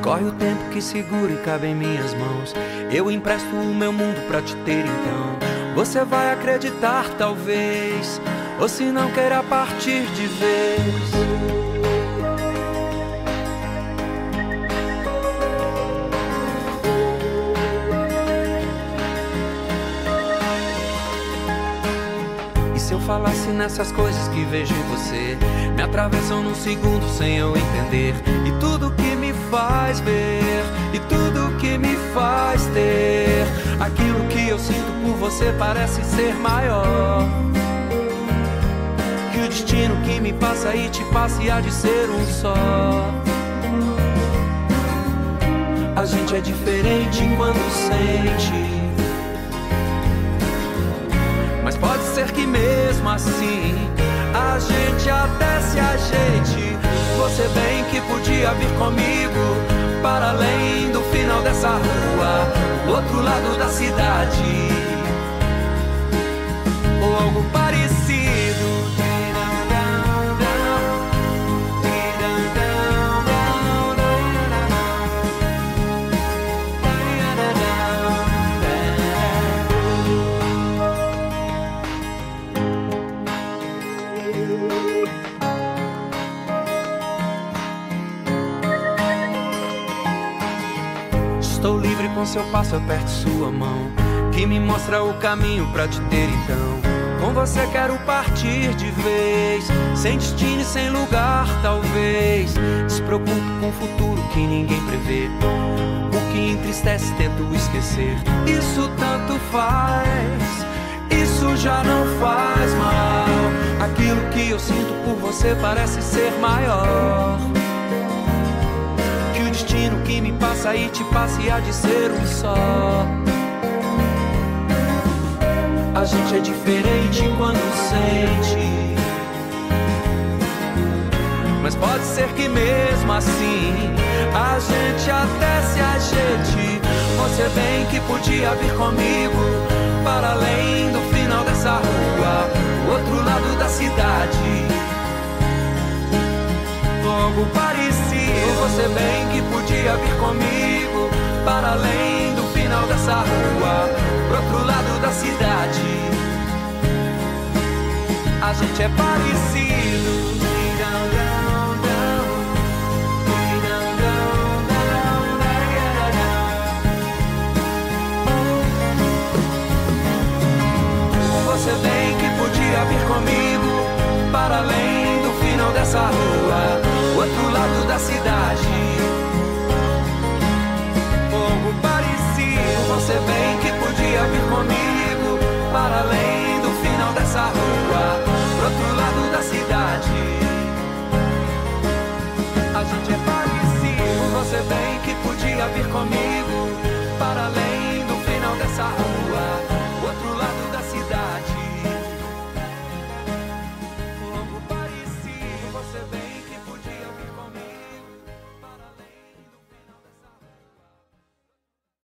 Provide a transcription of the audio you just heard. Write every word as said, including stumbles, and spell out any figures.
Escorre o tempo que seguro e cabe em minhas mãos. Eu empresto o meu mundo pra te ter, então você vai acreditar talvez, ou se não queira partir de vez. Se eu falasse nessas coisas que vejo em você, me atravessam num segundo sem eu entender. E tudo que me faz ver, e tudo que me faz ter, aquilo que eu sinto por você parece ser maior que o destino que me passa e te passa, e há de ser um só. A gente é diferente quando sente, mas pode ser que mesmo assim a gente até se ajeite. Você bem que podia vir comigo para além do final dessa rua, do outro lado da cidade, ou algo parecido. Estou livre com seu passo, aperto sua mão, que me mostra o caminho pra te ter, então com você quero partir de vez, sem destino e sem lugar talvez. Despreocupo com o futuro que ninguém prevê, o que entristece tento esquecer. Isso tanto faz, isso já não faz mal. Aquilo que eu sinto por você parece ser maior que o destino que me passa e te passa, e há de ser um só. A gente é diferente quando sente, mas pode ser que mesmo assim a gente até se ajeite. Você bem que podia vir comigo para além do final dessa rua, do outro lado da cidade, algo parecido. Você bem que podia vir comigo para além do final dessa rua, pro outro lado da cidade. A gente é parecido. Você bem que podia vir comigo para além do final dessa rua,